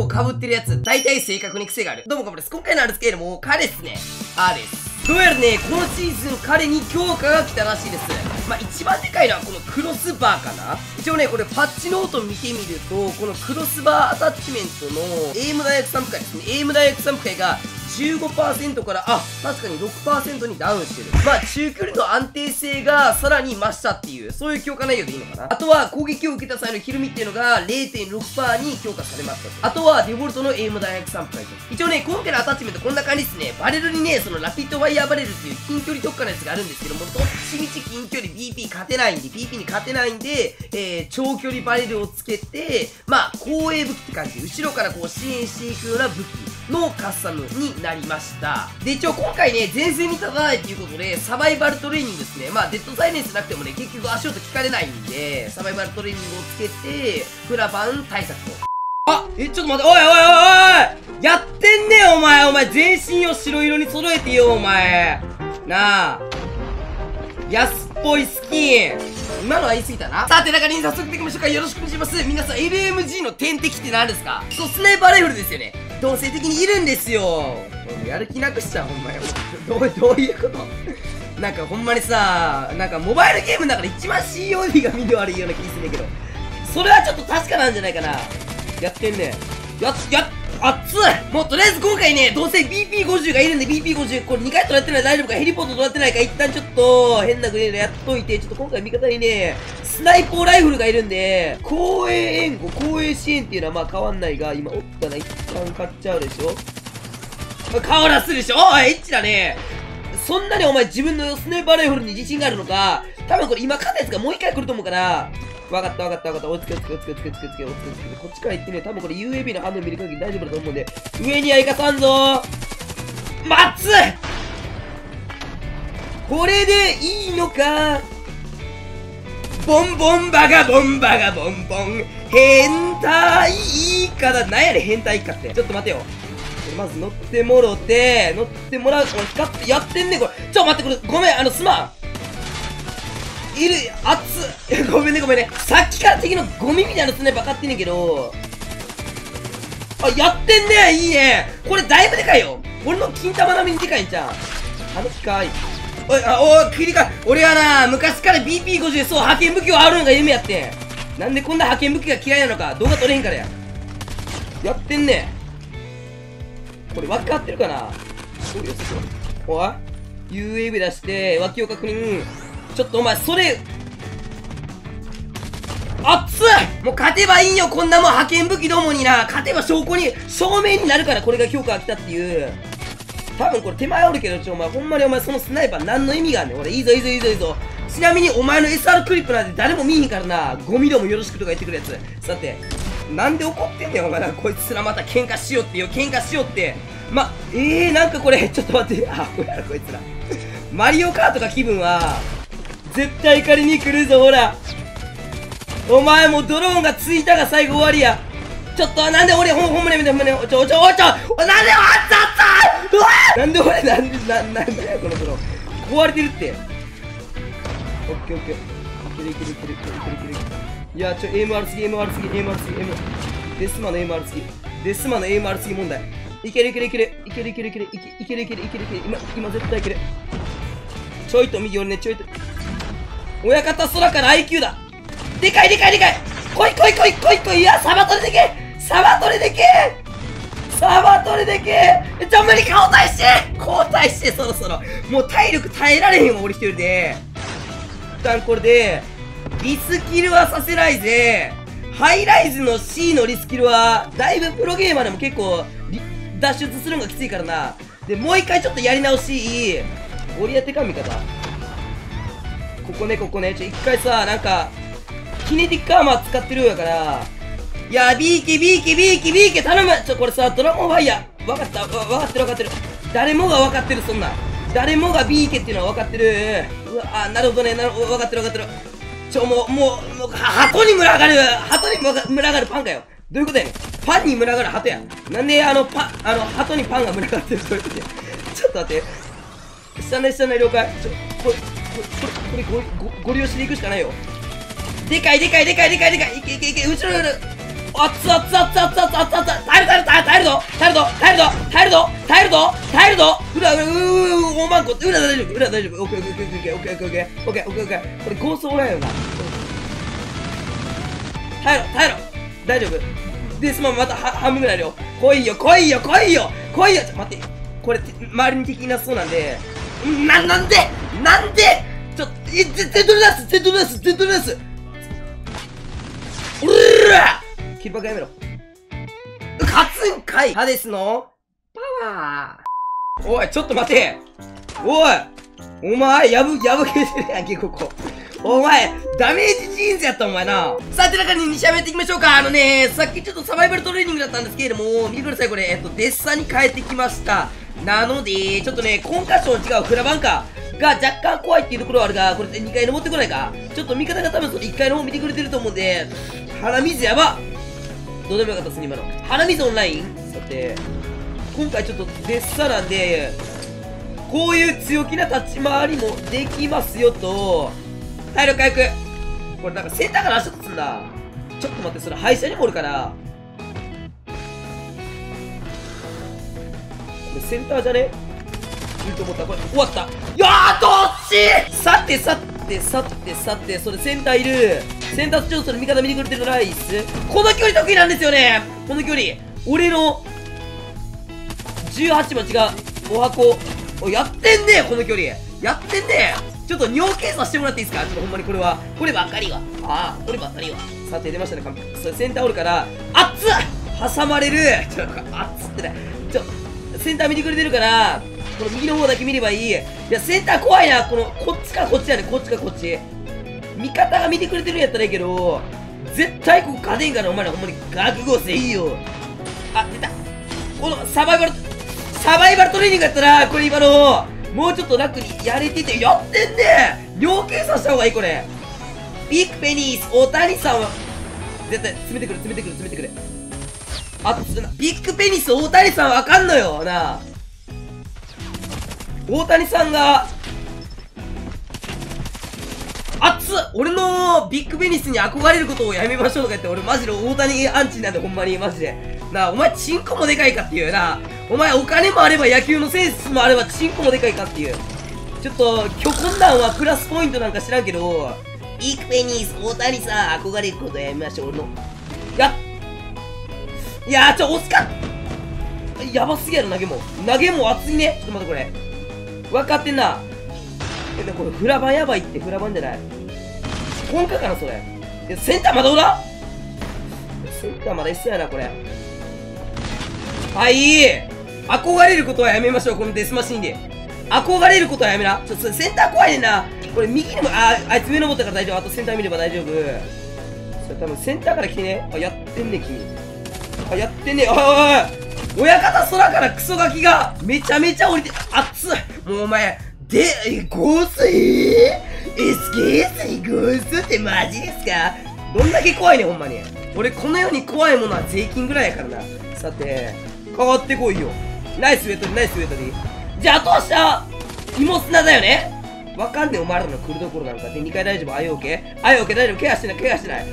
もう被ってるやつ、大体正確に癖がある。どうも、カモです。今回のあるスケールも、彼っすね。あーです。どうやらね、このシーズン彼に強化が来たらしいです。まあ、一番でかいのはこのクロスバーかな。一応ね、これパッチノート見てみると、このクロスバーアタッチメントの、エイム大学散布会ですね。エイム大学散布会が、15% から、確かに 6% にダウンしてる。まあ、中距離と安定性がさらに増したっていう、そういう強化内容でいいのかな。あとは、攻撃を受けた際のひるみっていうのが 0.6% に強化されました。あとは、デフォルトのエイム大学散布回と。一応ね、今回のアタッチメントこんな感じですね。バレルにね、そのラピッドファイヤーバレルっていう近距離特化のやつがあるんですけども、どっちみち近距離 BP に勝てないんで、長距離バレルをつけて、まあ、後衛武器って感じ。後ろからこう支援していくような武器のカスタムになりました。で、一応今回ね、前線に立たないということで、サバイバルトレーニングですね。まあ、デッドサイレンスなくてもね、結局足音聞かれないんで、サバイバルトレーニングをつけて、フラバン対策を。ちょっと待って、おいおいおいおいやってんねん、お前、全身を白色に揃えてよ、お前。なあ。安っぽいスキン。今のは言い過ぎたな。さて、中に早速できましょうか。よろしくお願いします。皆さん、LMG の天敵って何ですか？そう、スナイパーライフルですよね。同性的にいるんですよ。やる気なくしちゃう、ほんまよ。どういうことなんかほんまにさ、なんかモバイルゲームだから一番 COD が見て悪いような気するんだけど、それはちょっと確かなんじゃないかな。やってんね。熱い。もうとりあえず今回ね、どうせ BP50 がいるんで BP50、これ2回取られてない大丈夫か、ヘリポート取られてないか、一旦ちょっと、変なグレードやっといて、ちょっと今回味方にね、スナイポーライフルがいるんで、後衛援護、後衛支援っていうのはまあ変わんないが、今、おったな、一旦買っちゃうでしょ。顔出すでしょ。おい、エッチだね。そんなにお前自分のスナイパーライフルに自信があるのか、多分これ今勝ったやつがもう一回来ると思うから、わかった。追いつけ。こっちから行ってね、多分これ UAB の反応見る限り大丈夫だと思うんで。上には行かさんぞー。待つ！これでいいのか？ボンバガボン。変態イカだ。なんやねん、変態イカって。ちょっと待てよ。まず乗ってもろて、乗ってもらう。これ光って、やってんねん、これ。ちょ、待って、これ、ごめん、すまん。いる、熱っ。ごめんね。さっきから敵のゴミみたいなスナイパー買ってんねんけど。やってんね。いいね。これだいぶでかいよ。俺の金玉並みにでかいんじゃん。話かい。おい、切り替え。俺はな、昔から BP50、そう、派遣武器をあるのが夢やってん。なんでこんな派遣武器が嫌いなのか、動画撮れへんからや。やってんね。これ、分かってるかな。UAV 出して、脇を確認。ちょっとお前、それ、熱い！もう勝てばいいよ、こんなもん派遣武器どもにな。勝てば証明になるから、これが強化が来たっていう。多分これ手前おるけど、お前、ほんまにお前、そのスナイパー何の意味があんねん。俺、いいぞ。ちなみにお前の SR クリップなんて誰も見えへんからな。ゴミどもよろしくとか言ってくるやつ。さて、なんで怒ってんねん、お前ら。こいつらまた喧嘩しようってよ、喧嘩しようって。なんかこれ、ちょっと待って。こいつら。マリオカートか気分は、絶対狩りに来るぞ、ほら。お前もうドローンがついたが最後終わりや。ちょっと、なんで俺、ほんまに、なんで俺、このドローン。壊れてるって。オッケー。いや、エイム悪すぎ。デスマのエイム悪すぎ問題。いける。今絶対いける。ちょいと右寄りね、ちょいと。親方空から IQ だ。でかい。来い。いや、サバ取れでけ。じゃ無理、交代して、そろそろ。もう体力耐えられへんわ、俺一人で。一旦これで、リスキルはさせないぜ。ハイライズの C のリスキルは、だいぶプロゲーマーでも結構、脱出するのがきついからな。で、もう一回ちょっとやり直し、ゴリ当てか味方。ここね。一回さ、なんか、キネティックアーマー使ってるやから。いや、BK、頼む。これさ、ドラゴンファイヤー。わかってる。誰もがわかってる、そんな。誰もが BK っていうのはわかってる。なるほどね、わかってる。もう、鳩に群がる、パンかよ。どういうことやねん。パンに群がる鳩や。なんで、鳩にパンが群がってるとちょっと待って。下ね、了解。これご利用していくしかないよ。でかい。いけ。後ろよる。熱々。耐えるぞ耐えるぞ耐えるぞ耐えるぞ耐えるぞ耐えるぞ裏裏大マンコ裏大丈夫裏大丈夫オッケーオッケーオッケーオッケーオッケーオッケーオッケーオッケーこれゴーストおらんよな耐えろ耐えろ大丈夫でそのまままた半分ぐらいあるよ来いよ来いよ来いよ来いよちょ待ってこれ周りに敵いなそうなんでなんでなんでちょっとゼットルダスおらーキルバクやめろ勝つんかいハデスのパワーおいちょっと待ておいお前やぶけてるやんけここお前ダメージジーンズやったお前なさて中に2社目やっていきましょうかさっきちょっとサバイバルトレーニングだったんですけれども見てくださいこれデッサンに変えてきましたなのでちょっとねコンカッション違うフラバンカーが若干怖いっていうところはあるがこれで2階登ってこないかちょっと味方が多分その1階の方見てくれてると思うんで鼻水やばどうでもよかったですね今の鼻水オンラインさて今回ちょっとデッサンなんでこういう強気な立ち回りもできますよと体力回復これなんかセンターから足をつんだちょっと待ってそれ廃車にもおるからセンターじゃねいいと思ったこれ終わったやーどっちさてさてさてさてそれセンターいるセンター調査の味方見てくれてるのライスこの距離得意なんですよねこの距離俺の18番違うお箱おやってんねこの距離やってんねちょっと尿検査してもらっていいですかちょっとほんまにこれはこればっかりはああこればっかりはさて出ましたね完璧それセンターおるから熱っ挟まれるちょっと熱ってねちょっとセンター見てくれてるからこの右の方だけ見ればいいいやセンター怖いなこのこっちかこっちやねこっちかこっち味方が見てくれてるんやったらいいけど絶対ここ勝てんからお前らほんまに覚悟せいいよあ出たこのサバイバルトレーニングやったらこれ今のもうちょっと楽にやれててやってんね尿検査した方がいいこれビッグペニース大谷さんは絶対詰めてくるあビッグペニス大谷さんわかんのよなあ大谷さんが熱っ俺のビッグペニスに憧れることをやめましょうとか言って俺マジで大谷アンチなんでほんまにマジでなあお前チンコもでかいかっていうなお前お金もあれば野球のセンスもあればチンコもでかいかっていうちょっと虚婚団はプラスポイントなんか知らんけどビッグペニス大谷さん憧れることをやめましょう俺のやっいやーちょ、惜しかったやばすぎやろ、投げも熱いねちょっと待って、これ分かってんなこれ、フラバンやばいって、フラバンじゃない今回かな、それセンターまだおらセンターまだ一緒やな、これはい憧れることはやめましょう、このデスマシンで憧れることはやめなちょっとセンター怖いねんなこれ、右にも、あいつ上登ったから大丈夫あとセンター見れば大丈夫それ多分センターから来てねあ、やってんね、君やってねえおい親方空からクソガキがめちゃめちゃ降りて熱いもうお前でゴースSKS ゴースってマジですかどんだけ怖いねほんまに俺この世に怖いものは税金ぐらいやからなさて変わってこいよナイスウェイトリーナイスウェイトリーじゃああとは明日芋砂だよねわかんねえお前らの来るところなんかで2回大丈夫あいおけあいおけ大丈夫ケアしてないケアしてない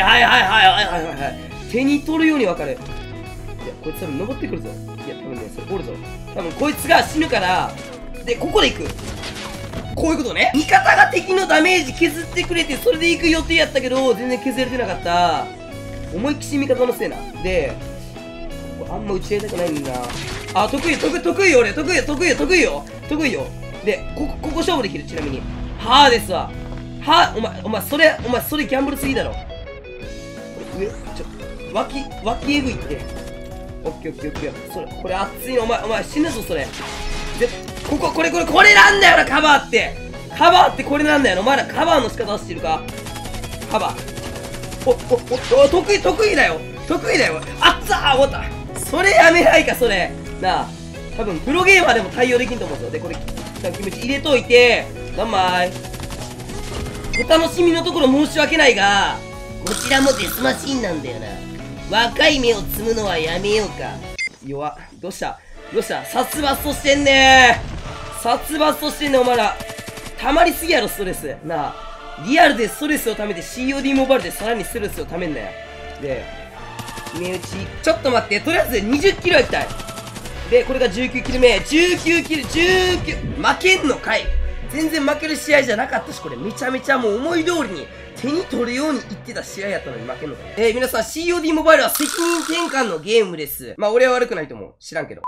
はい手に取るように分かるいやこいつ多分登ってくるぞいや多分ねそれおるぞ多分こいつが死ぬからでここで行くこういうことね味方が敵のダメージ削ってくれてそれで行く予定やったけど全然削れてなかった思いっきし味方のせいなであんま打ち合いたくないんだあ得意よ俺得意よでここ勝負できるちなみにはぁですわはぁお前それギャンブルすぎだろ上ちょっと脇えぐいってオッケーオッケーオッケーそれこれ熱いのお前死ぬぞそれでこれなんだよなカバーってこれなんだよなお前らカバーの仕方してるかカバーお得意だよあっつあ終わったそれやめないかそれなあ多分プロゲーマーでも対応できんと思うぞでこれ気持ち入れといて何枚お楽しみのところ申し訳ないがこちらもデスマシンなんだよな若い目を摘むのはやめようか弱っどうした殺伐としてんねー殺伐としてんねお前らたまりすぎやろストレスなあリアルでストレスをためて COD モバイルでさらにストレスをためんなよで目打ち。ちょっと待って、とりあえず20キロいきたい。で、これが19キロ目。19キロ、19、負けんのかい。全然負ける試合じゃなかったし、これめちゃめちゃもう思い通りに手に取るように言ってた試合やったのに負けんのかい。皆さん COD モバイルは責任転換のゲームです。まあ俺は悪くないと思う。知らんけど。